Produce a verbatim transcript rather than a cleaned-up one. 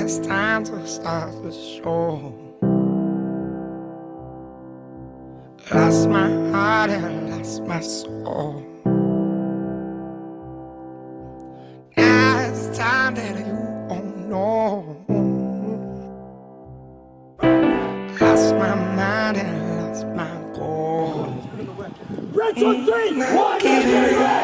it's time to start the show. Lost my heart and lost my soul. Now it's time that you don't know. Lost my mind and lost my goal. Breath on three, one, two, three.